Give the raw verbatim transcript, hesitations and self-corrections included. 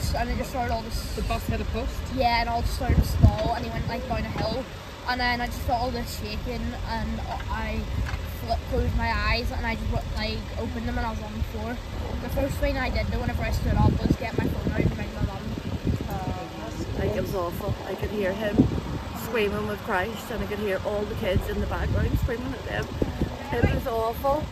once, and it just started all this... The bus hit a post? Yeah, and all just started to stall, and he went like down a hill, and then I just felt all this shaking, and I flipped, closed my eyes, and I just like opened them, and I was on the floor. The first thing I did though, whenever I stood up, was get my phone out and ring my mum. Uh, like it was awful. I could hear him screaming with Christ, and I could hear all the kids in the background screaming at them. It was awful.